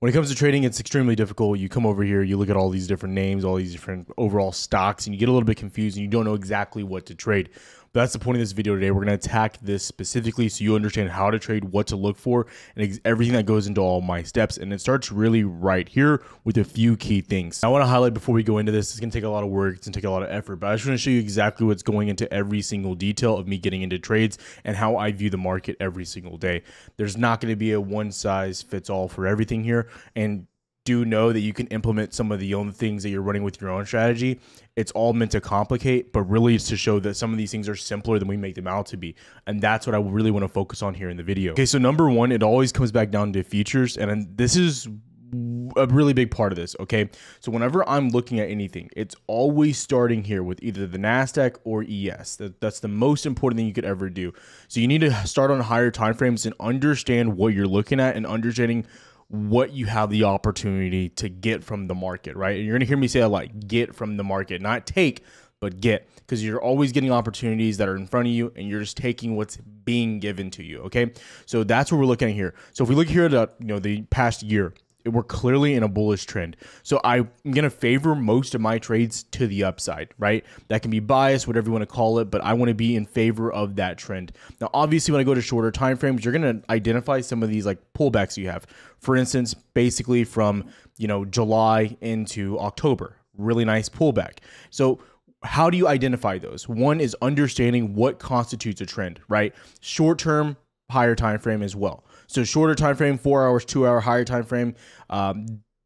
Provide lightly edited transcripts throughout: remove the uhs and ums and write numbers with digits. When it comes to trading, it's extremely difficult. You come over here, you look at all these different names, all these different overall stocks, and you get a little bit confused and you don't know exactly what to trade. But that's the point of this video today. We're going to attack this specifically so you understand how to trade, what to look for, and everything that goes into all my steps. And it starts really right here with a few key things. I want to highlight before we go into this, it's going to take a lot of work, it's going to take a lot of effort, but I just want to show you exactly what's going into every single detail of me getting into trades and how I view the market every single day. There's not going to be a one size fits all for everything here. And do know that you can implement some of the own things that you're running with your own strategy. It's all meant to complicate, but really it's to show that some of these things are simpler than we make them out to be. And that's what I really want to focus on here in the video. Okay, so number one, it always comes back down to futures. And this is a really big part of this, okay? So whenever I'm looking at anything, it's always starting here with either the NASDAQ or ES. That's the most important thing you could ever do. So you need to start on higher timeframes and understand what you're looking at and understanding what you have the opportunity to get from the market, right? And you're gonna hear me say a lot, get from the market, not take, but get, because you're always getting opportunities that are in front of you and you're just taking what's being given to you, okay? So that's what we're looking at here. So if we look here at the past year, we're clearly in a bullish trend. So I'm going to favor most of my trades to the upside, right? That can be biased, whatever you want to call it, but I want to be in favor of that trend. Now, obviously, when I go to shorter time frames, you're going to identify some of these like pullbacks you have. For instance, basically from, July into October, really nice pullback. So how do you identify those? One is understanding what constitutes a trend, right? Short term, higher time frame as well. So shorter time frame, 4 hours, 2 hour, higher time frame,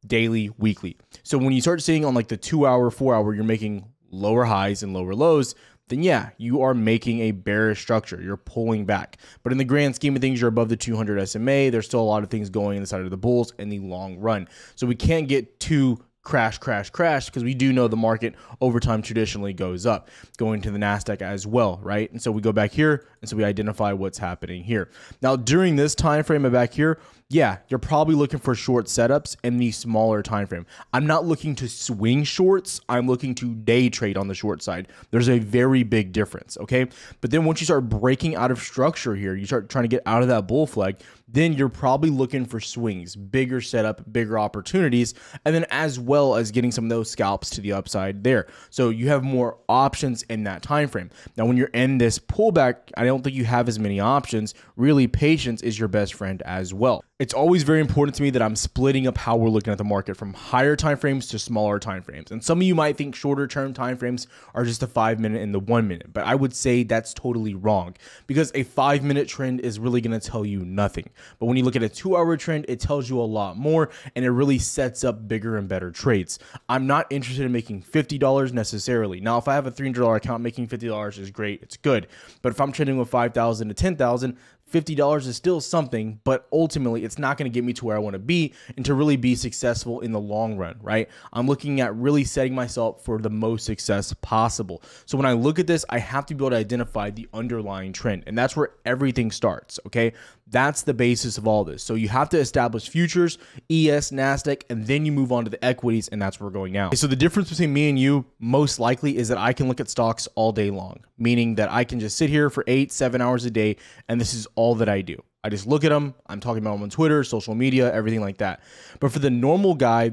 daily, weekly. So when you start seeing on like the 2 hour, 4 hour, you're making lower highs and lower lows, then yeah, you are making a bearish structure. You're pulling back. But in the grand scheme of things, you're above the 200 SMA. There's still a lot of things going inside of the bulls in the long run. So we can't get too crash, because we do know the market over time traditionally goes up, going to the NASDAQ as well, right? And so we go back here, and so we identify what's happening here. Now, during this time frame back here, yeah, you're probably looking for short setups in the smaller time frame. I'm not looking to swing shorts. I'm looking to day trade on the short side. There's a very big difference, okay? But then once you start breaking out of structure here, you start trying to get out of that bull flag, then you're probably looking for swings, bigger setup, bigger opportunities, and then as well as getting some of those scalps to the upside there. So you have more options in that time frame. Now, when you're in this pullback, I don't think you have as many options. Really, patience is your best friend as well. It's always very important to me that I'm splitting up how we're looking at the market from higher timeframes to smaller timeframes. And some of you might think shorter term timeframes are just the 5 minute and the 1 minute, but I would say that's totally wrong, because a 5 minute trend is really going to tell you nothing. But when you look at a 2 hour trend, it tells you a lot more and it really sets up bigger and better trades. I'm not interested in making $50 necessarily. Now, if I have a $300 account, making $50 is great. It's good. But if I'm trading with 5,000 to 10,000, $50 is still something, but ultimately it's not going to get me to where I want to be and to really be successful in the long run, right? I'm looking at really setting myself for the most success possible. So when I look at this, I have to be able to identify the underlying trend, and that's where everything starts, okay? That's the basis of all this. So you have to establish futures, ES, NASDAQ, and then you move on to the equities, and that's where we're going now. Okay, so the difference between me and you most likely is that I can look at stocks all day long, meaning that I can just sit here for 8-7 hours a day, and this is all that I do. I just look at them. I'm talking about them on Twitter, social media, everything like that. But for the normal guy,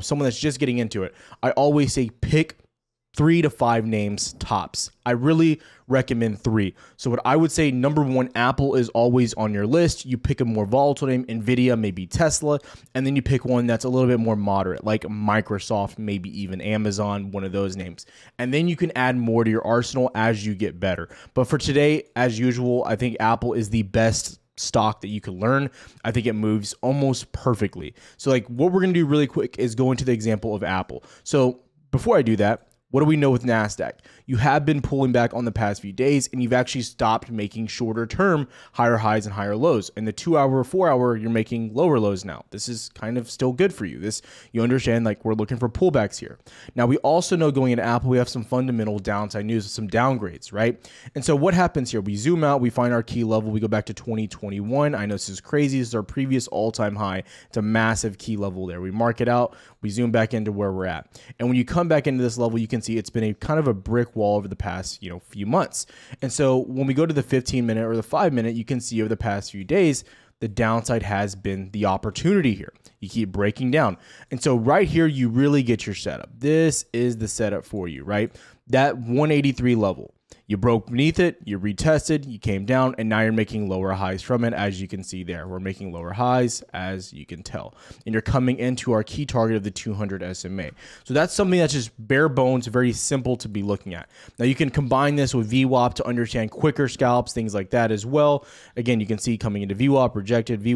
someone that's just getting into it, I always say pick 3 to 5 names tops. I really recommend 3. So what I would say, number one, Apple is always on your list. You pick a more volatile name, Nvidia, maybe Tesla, and then you pick one that's a little bit more moderate, like Microsoft, maybe even Amazon, one of those names. And then you can add more to your arsenal as you get better. But for today, as usual, I think Apple is the best stock that you can learn. I think it moves almost perfectly. So like what we're going to do really quick is go into the example of Apple. So before I do that, what do we know with NASDAQ? You have been pulling back on the past few days, and you've actually stopped making shorter term higher highs and higher lows. And the 2 hour, 4 hour, you're making lower lows now. This is kind of still good for you. You understand, like we're looking for pullbacks here. Now, we also know going into Apple, we have some fundamental downside news, some downgrades, right? And so what happens here? We zoom out, we find our key level, we go back to 2021. I know this is crazy. This is our previous all-time high. It's a massive key level there. We mark it out, we zoom back into where we're at. And when you come back into this level, you can see it's been a kind of a brick wall over the past few months. And so when we go to the 15 minute or the 5 minute, you can see over the past few days the downside has been the opportunity here. You keep breaking down. And so right here, you really get your setup. This is the setup for you, right? That 183 level. You broke beneath it, you retested, you came down, and now you're making lower highs from it, as you can see there. We're making lower highs, as you can tell. And you're coming into our key target of the 200 SMA. So that's something that's just bare bones, very simple to be looking at. Now, you can combine this with VWAP to understand quicker scalps, things like that as well. Again, you can see coming into VWAP, rejected,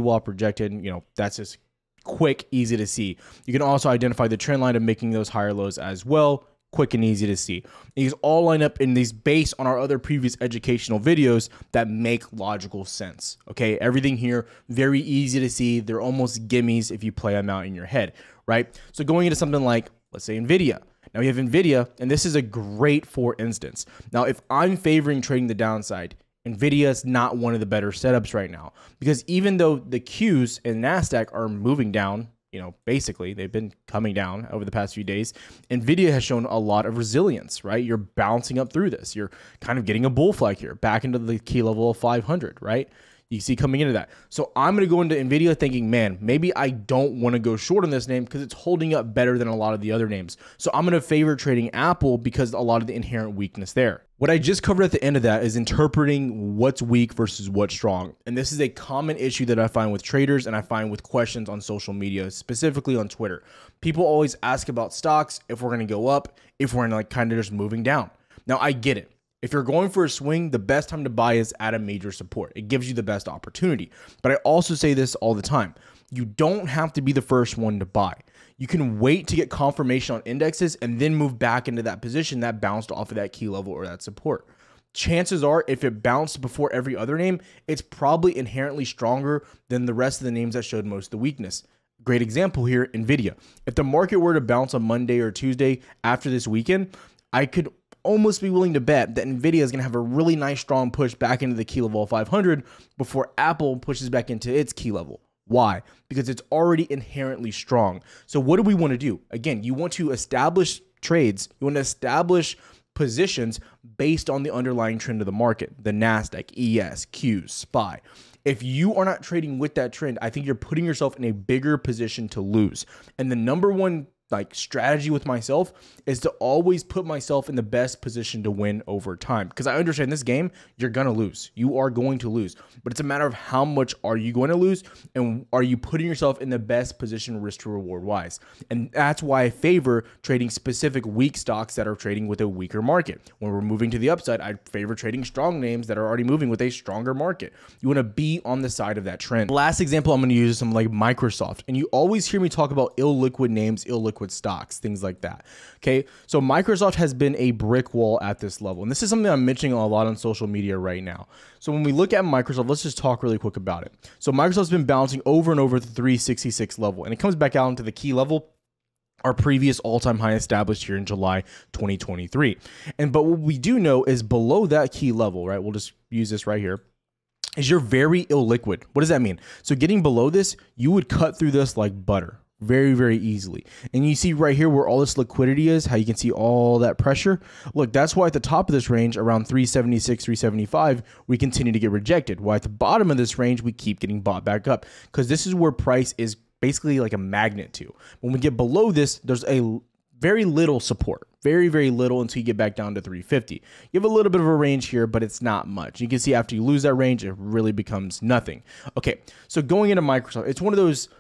and, you know, that's just quick, easy to see. You can also identify the trend line of making those higher lows as well. Quick and easy to see. These all line up in these based on our other previous educational videos that make logical sense. Okay, everything here, very easy to see. They're almost gimmies if you play them out in your head, right? So going into something like, let's say NVIDIA. Now we have NVIDIA, and this is a great for instance. Now, if I'm favoring trading the downside, NVIDIA is not one of the better setups right now, because even though the Qs and NASDAQ are moving down, you know, basically they've been coming down over the past few days, NVIDIA has shown a lot of resilience, right? You're bouncing up through this. You're kind of getting a bull flag here back into the key level of 500, right? You see coming into that. So I'm going to go into NVIDIA thinking, man, maybe I don't want to go short on this name because it's holding up better than a lot of the other names. So I'm going to favor trading Apple because a lot of the inherent weakness there. What I just covered at the end of that is interpreting what's weak versus what's strong. And this is a common issue that I find with traders, and I find with questions on social media, specifically on Twitter. People always ask about stocks, if we're going to go up, if we're in like kind of just moving down. Now, I get it. If you're going for a swing, the best time to buy is at a major support. It gives you the best opportunity. But I also say this all the time. You don't have to be the first one to buy. You can wait to get confirmation on indexes and then move back into that position that bounced off of that key level or that support. Chances are, if it bounced before every other name, it's probably inherently stronger than the rest of the names that showed most of the weakness. Great example here, NVIDIA. If the market were to bounce on Monday or Tuesday after this weekend, I could almost be willing to bet that NVIDIA is going to have a really nice strong push back into the key level of 500 before Apple pushes back into its key level. Why? Because it's already inherently strong. So what do we want to do? Again, you want to establish trades. You want to establish positions based on the underlying trend of the market, the NASDAQ, ES, Qs, SPY. If you are not trading with that trend, I think you're putting yourself in a bigger position to lose. And the number one like strategy with myself is to always put myself in the best position to win over time. Because I understand this game, you're going to lose. You are going to lose. But it's a matter of how much are you going to lose, and are you putting yourself in the best position risk to reward wise? And that's why I favor trading specific weak stocks that are trading with a weaker market. When we're moving to the upside, I favor trading strong names that are already moving with a stronger market. You want to be on the side of that trend. The last example I'm going to use is something like Microsoft. And you always hear me talk about illiquid names, illiquid stocks, things like that. Okay, so Microsoft has been a brick wall at this level, and this is something I'm mentioning a lot on social media right now. So when we look at Microsoft, let's just talk really quick about it. So Microsoft's been bouncing over and over at the 366 level, and it comes back out into the key level, our previous all-time high established here in July 2023. And but what we do know is below that key level, right, we'll just use this right here, is you're very illiquid. What does that mean? So getting below this, you would cut through this like butter very, very easily. And you see right here where all this liquidity is, how you can see all that pressure. Look, that's why at the top of this range, around 376, 375, we continue to get rejected. Why at the bottom of this range, we keep getting bought back up, because this is where price is basically like a magnet to. When we get below this, there's a very little support, very, very little until you get back down to 350. You have a little bit of a range here, but it's not much. You can see after you lose that range, it really becomes nothing. Okay, so going into Microsoft, it's one of those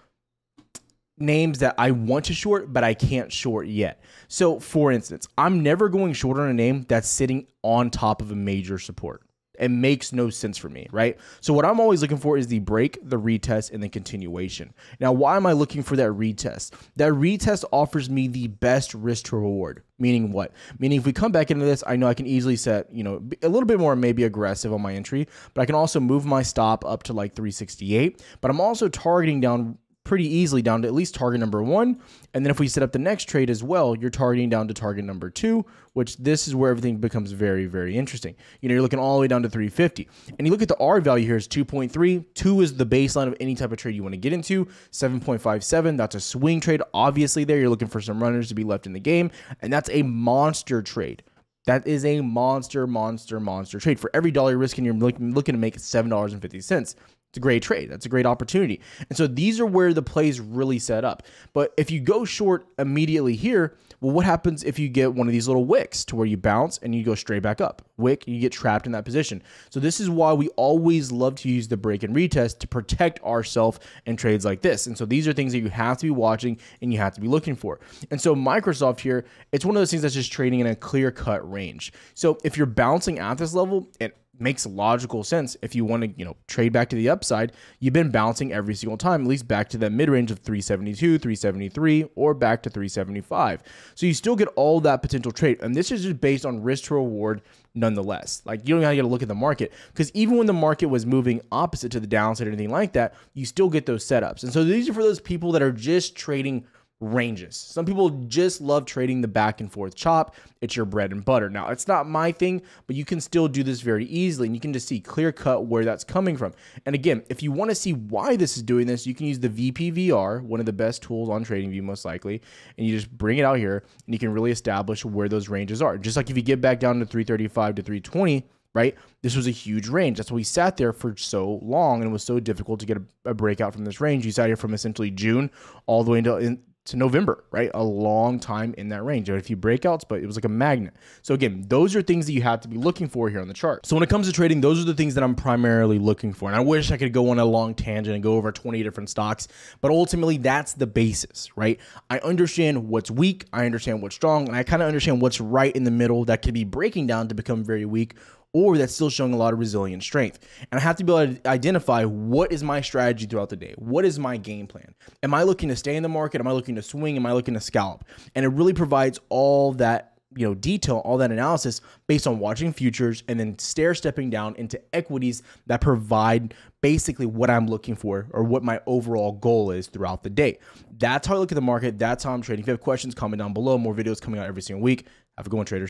names that I want to short, but I can't short yet. So for instance, I'm never going short on a name that's sitting on top of a major support. It makes no sense for me, right? So what I'm always looking for is the break, the retest, and the continuation. Now, why am I looking for that retest? That retest offers me the best risk to reward. Meaning what? Meaning if we come back into this, I know I can easily set, you know, a little bit more maybe aggressive on my entry, but I can also move my stop up to like 368, but I'm also targeting down pretty easily down to at least target number one. And then if we set up the next trade as well, you're targeting down to target number two, which this is where everything becomes very, very interesting. You know, you're looking all the way down to 350. And you look at the R value here is 2.3. 2 is the baseline of any type of trade you want to get into. 7.57, that's a swing trade. Obviously there, you're looking for some runners to be left in the game. And that's a monster trade. That is a monster trade. For every dollar you're risking, you're looking to make $7.50. It's a great trade. That's a great opportunity. And so these are where the plays really set up. But if you go short immediately here, well, what happens if you get one of these little wicks to where you bounce and you go straight back up? Wick, you get trapped in that position. So this is why we always love to use the break and retest to protect ourselves in trades like this. And so these are things that you have to be watching and you have to be looking for. And so Microsoft here, it's one of those things that's just trading in a clear-cut range. So if you're bouncing at this level, it makes logical sense. If you want to, trade back to the upside, you've been bouncing every single time, at least back to that mid range of 372, 373, or back to 375. So you still get all that potential trade. And this is just based on risk to reward nonetheless. Like, you don't gotta look at the market, because even when the market was moving opposite to the downside or anything like that, you still get those setups. And so these are for those people that are just trading ranges. Some people just love trading the back and forth chop. It's your bread and butter. Now, it's not my thing, but you can still do this very easily, and you can just see clear cut where that's coming from. And again, if you want to see why this is doing this, you can use the VPVR, one of the best tools on TradingView most likely, and you just bring it out here and you can really establish where those ranges are. Just like if you get back down to 335 to 320, right? This was a huge range. That's why we sat there for so long and it was so difficult to get a breakout from this range. You sat here from essentially June all the way to November, right? A long time in that range. A few breakouts, but it was like a magnet. So again, those are things that you have to be looking for here on the chart. So when it comes to trading, those are the things that I'm primarily looking for. And I wish I could go on a long tangent and go over 20 different stocks, but ultimately that's the basis, right? I understand what's weak, I understand what's strong, and I kind of understand what's right in the middle that could be breaking down to become very weak, or that's still showing a lot of resilient strength. And I have to be able to identify, what is my strategy throughout the day? What is my game plan? Am I looking to stay in the market? Am I looking to swing? Am I looking to scalp? And it really provides all that detail, all that analysis based on watching futures and then stair-stepping down into equities that provide basically what I'm looking for or what my overall goal is throughout the day. That's how I look at the market. That's how I'm trading. If you have questions, comment down below. More videos coming out every single week. Have a good one, traders.